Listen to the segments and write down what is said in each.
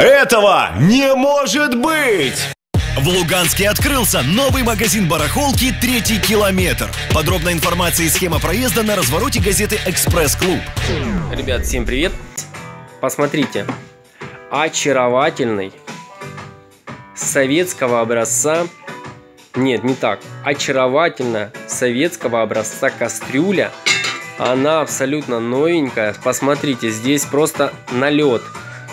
Этого не может быть! В Луганске открылся новый магазин барахолки «Третий километр». Подробная информация и схема проезда на развороте газеты «Экспресс-клуб». Ребят, всем привет! Посмотрите, очаровательный, советского образца, нет, не так, очаровательно советского образца кастрюля. Она абсолютно новенькая. Посмотрите, здесь просто налет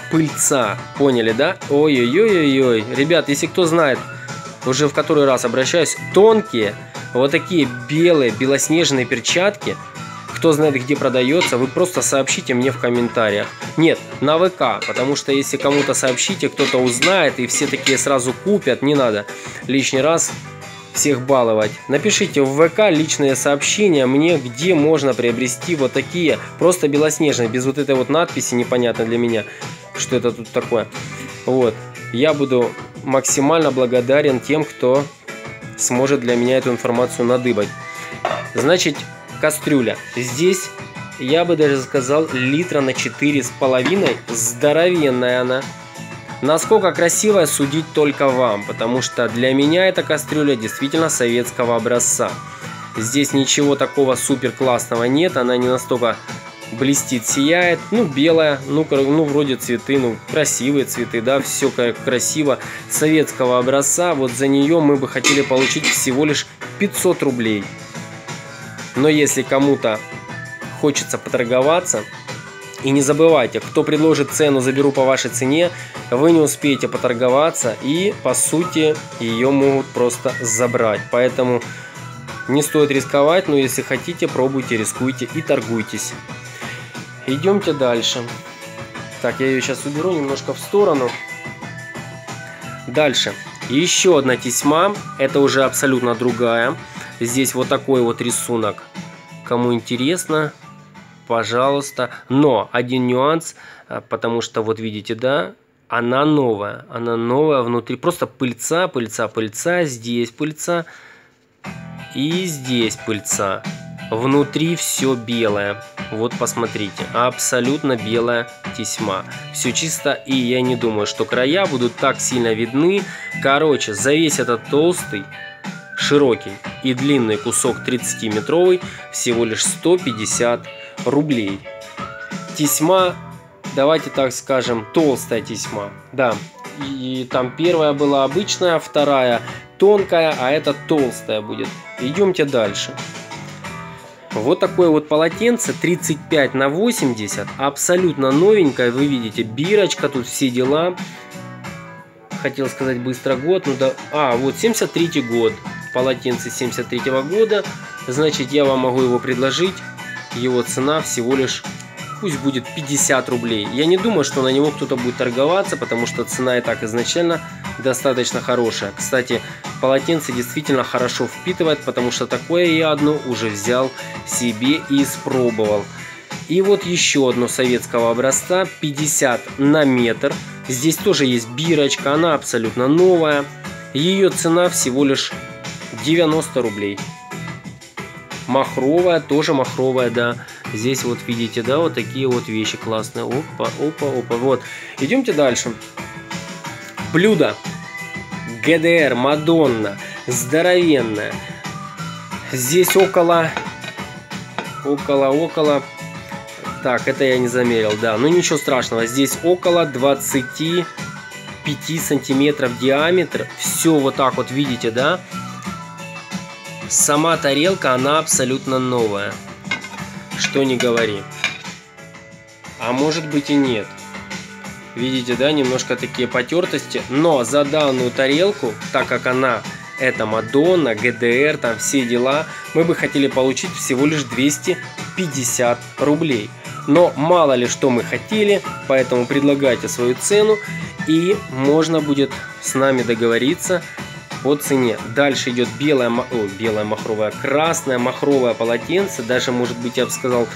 пыльца. Поняли, да? Ой-ой-ой-ой. Ребят, если кто знает, уже в который раз обращаюсь, тонкие, вот такие белые, белоснежные перчатки. Кто знает, где продается, вы просто сообщите мне в комментариях. Нет, на ВК, потому что если кому-то сообщите, кто-то узнает, и все такие сразу купят, не надо лишний раз всех баловать. Напишите в ВК личное сообщение мне, где можно приобрести вот такие, просто белоснежные, без вот этой вот надписи, непонятно для меня, что это тут такое. Вот, я буду максимально благодарен тем, кто сможет для меня эту информацию надыбать. Значит, кастрюля. Здесь, я бы даже сказал, литра на 4,5, здоровенная она. Насколько красивая, судить только вам, потому что для меня эта кастрюля действительно советского образца. Здесь ничего такого супер классного нет, она не настолько блестит, сияет. Ну, белая, ну вроде цветы, ну, красивые цветы, да, все красиво, советского образца. Вот за нее мы бы хотели получить всего лишь 500 рублей. Но если кому-то хочется поторговаться... И не забывайте, кто предложит цену, заберу по вашей цене, вы не успеете поторговаться и, по сути, ее могут просто забрать. Поэтому не стоит рисковать, но если хотите, пробуйте, рискуйте и торгуйтесь. Идемте дальше. Так, я ее сейчас уберу немножко в сторону. Дальше. Еще одна тесьма, это уже абсолютно другая. Здесь вот такой вот рисунок. Кому интересно... Пожалуйста, но один нюанс, потому что вот видите, да, она новая внутри, просто пыльца, пыльца, пыльца, здесь пыльца и здесь пыльца. Внутри все белое, вот посмотрите, абсолютно белая тесьма, все чисто, и я не думаю, что края будут так сильно видны. Короче, за весь этот толстый, широкий и длинный кусок 30-метровый всего лишь 150 рублей. Тесьма, давайте так скажем, толстая тесьма, да, и там первая была обычная, вторая тонкая, а это толстая будет. Идемте дальше. Вот такое вот полотенце 35 на 80, абсолютно новенькое, вы видите, бирочка, тут все дела. Хотел сказать быстро год, ну да, вот 73 год, полотенце 73 года. Значит, я вам могу его предложить. Его цена всего лишь, пусть будет 50 рублей. Я не думаю, что на него кто-то будет торговаться, потому что цена и так изначально достаточно хорошая. Кстати, полотенце действительно хорошо впитывает, потому что такое я одно уже взял себе и испробовал. И вот еще одно советского образца, 50 на метр. Здесь тоже есть бирочка, она абсолютно новая. Ее цена всего лишь 90 рублей. Махровая, тоже махровая, да. Здесь вот видите, да, вот такие вот вещи классные. Опа, опа, опа. Вот. Идемте дальше. Блюдо. ГДР, Мадонна. Здоровенная. Здесь около. Так, это я не замерил, да. Ну ничего страшного. Здесь около 25 сантиметров диаметр. Все вот так вот, видите, да. Сама тарелка, она абсолютно новая, что не говори. А может быть и нет. Видите, да, немножко такие потертости. Но за данную тарелку, так как она, это Мадонна, ГДР, там все дела, мы бы хотели получить всего лишь 250 рублей. Но мало ли что мы хотели, поэтому предлагайте свою цену, и можно будет с нами договориться по цене. Дальше идет белая махровая, красная махровая полотенце, даже, может быть, я бы сказал,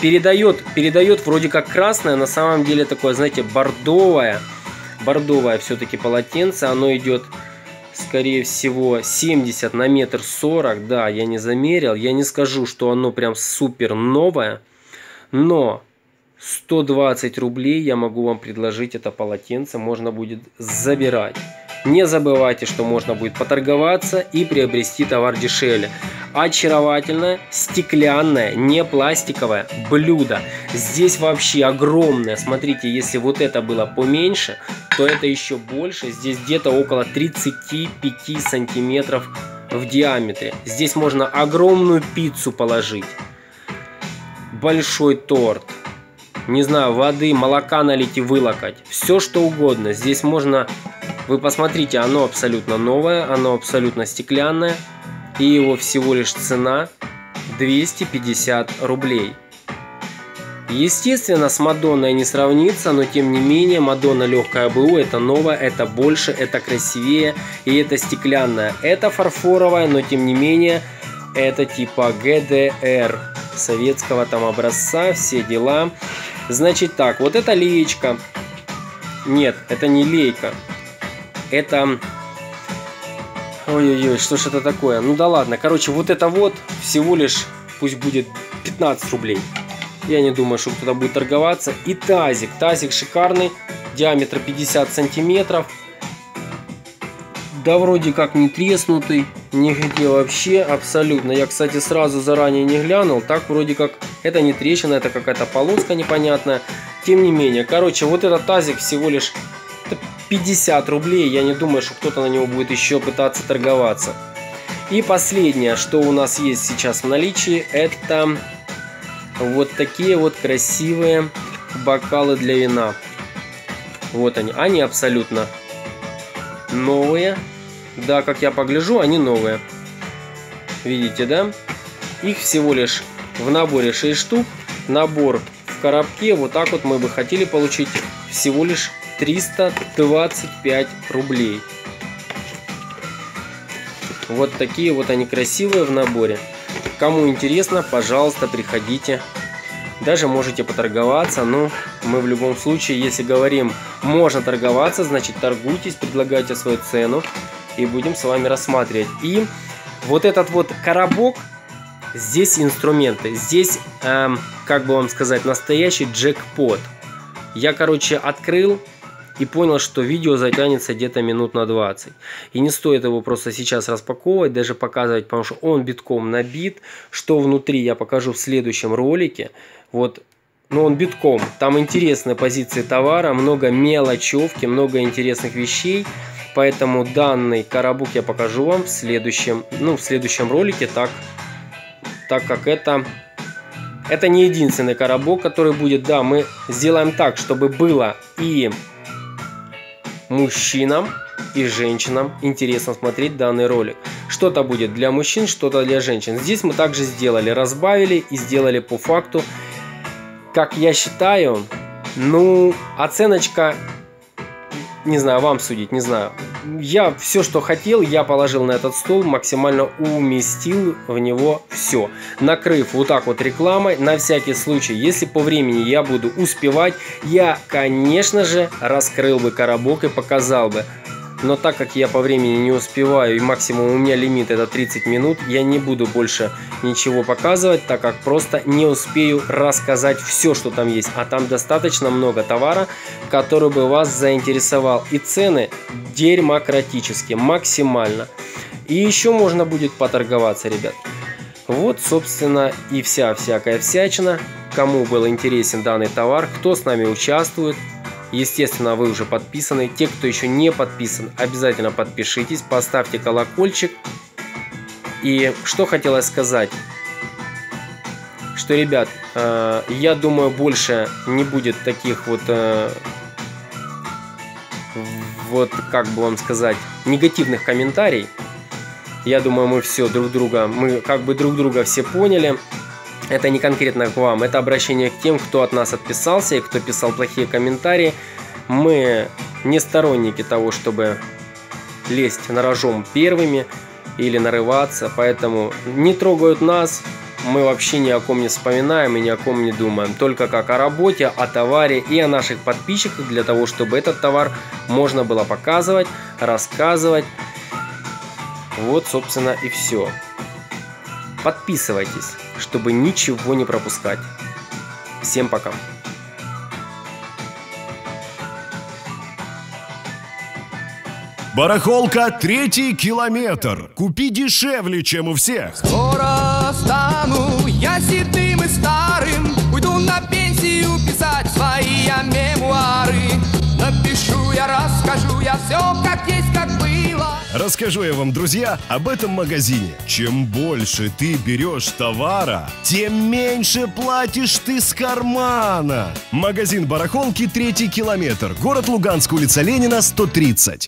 передает вроде как красное, на самом деле такое, знаете, бордовое все-таки полотенце. Оно идет, скорее всего, 70 на метр 40, да, я не замерил, я не скажу, что оно прям супер новое, но 120 рублей я могу вам предложить это полотенце, можно будет забирать. Не забывайте, что можно будет поторговаться и приобрести товар дешевле. Очаровательное, стеклянное, не пластиковое блюдо. Здесь вообще огромное. Смотрите, если вот это было поменьше, то это еще больше. Здесь где-то около 35 сантиметров в диаметре. Здесь можно огромную пиццу положить. Большой торт. Не знаю, воды, молока налить и вылокать. Все что угодно. Здесь можно... Вы посмотрите, оно абсолютно новое, оно абсолютно стеклянное. И его всего лишь цена 250 рублей. Естественно, с Мадонной не сравнится, но тем не менее, Мадонна легкая БУ, это новое, это больше, это красивее и это стеклянное. Это фарфоровое, но тем не менее, это типа ГДР, советского там образца, все дела. Значит так, вот это леечка. Нет, это не лейка. Это... Ой-ой-ой, что ж это такое? Ну да ладно, короче, вот это вот всего лишь, пусть будет 15 рублей. Я не думаю, что кто-то будет торговаться. И тазик. Тазик шикарный, диаметр 50 сантиметров. Да вроде как не треснутый, нигде вообще, абсолютно. Я, кстати, сразу заранее не глянул. Так вроде как это не трещина, это какая-то полоска непонятная. Тем не менее, короче, вот этот тазик всего лишь 50 рублей, я не думаю, что кто-то на него будет еще пытаться торговаться. И последнее, что у нас есть сейчас в наличии, это вот такие вот красивые бокалы для вина. Вот они. Они абсолютно новые. Да, как я погляжу, они новые. Видите, да? Их всего лишь в наборе 6 штук. Набор в коробке. Вот так вот мы бы хотели получить всего лишь 325 рублей. Вот такие вот они красивые в наборе. Кому интересно, пожалуйста, приходите. Даже можете поторговаться, но мы в любом случае, если говорим, можно торговаться, значит торгуйтесь, предлагайте свою цену и будем с вами рассматривать. И вот этот вот коробок, здесь инструменты, здесь, как бы вам сказать, настоящий джекпот. Я, короче, открыл и понял, что видео затянется где-то минут на 20. И не стоит его просто сейчас распаковывать, даже показывать, потому что он битком набит. Что внутри, я покажу в следующем ролике. Вот, но он битком. Там интересные позиции товара, много мелочевки, много интересных вещей. Поэтому данный коробок я покажу вам в следующем, ролике, так как это... Это не единственный коробок, который будет. Да, мы сделаем так, чтобы было и мужчинам, и женщинам интересно смотреть данный ролик. Что-то будет для мужчин, что-то для женщин. Здесь мы также сделали, разбавили и сделали по факту. Как я считаю, ну, оценочка, не знаю, вам судить, не знаю. Я все, что хотел, я положил на этот стол, максимально уместил в него все, накрыв вот так вот рекламой, на всякий случай, если по времени я буду успевать, я, конечно же, раскрыл бы коробок и показал бы, но так как я по времени не успеваю и максимум у меня лимит это 30 минут, я не буду больше ничего показывать, так как просто не успею рассказать все, что там есть, а там достаточно много товара, который бы вас заинтересовал, и цены дерьмократически, максимально. И еще можно будет поторговаться, ребят. Вот, собственно, и вся всякая всячина. Кому был интересен данный товар, кто с нами участвует. Естественно, вы уже подписаны. Те, кто еще не подписан, обязательно подпишитесь, поставьте колокольчик. И что хотелось сказать, что, ребят, я думаю, больше не будет таких вот... как бы вам сказать, негативных комментариев. Я думаю, мы все друг друга все поняли. Это не конкретно к вам, это обращение к тем, кто от нас отписался и кто писал плохие комментарии. Мы не сторонники того, чтобы лезть на рожон первыми или нарываться, поэтому не трогают нас. Мы вообще ни о ком не вспоминаем и ни о ком не думаем. Только как о работе, о товаре и о наших подписчиках, для того, чтобы этот товар можно было показывать, рассказывать. Вот, собственно, и все. Подписывайтесь, чтобы ничего не пропускать. Всем пока! Барахолка «Третий километр». Купи дешевле, чем у всех. Скоро стану я седым и старым, уйду на пенсию писать свои мемуары. Напишу я, расскажу я все, как есть, как было. Расскажу я вам, друзья, об этом магазине. Чем больше ты берешь товара, тем меньше платишь ты с кармана. Магазин барахолки «Третий километр». Город Луганск, улица Ленина, 130.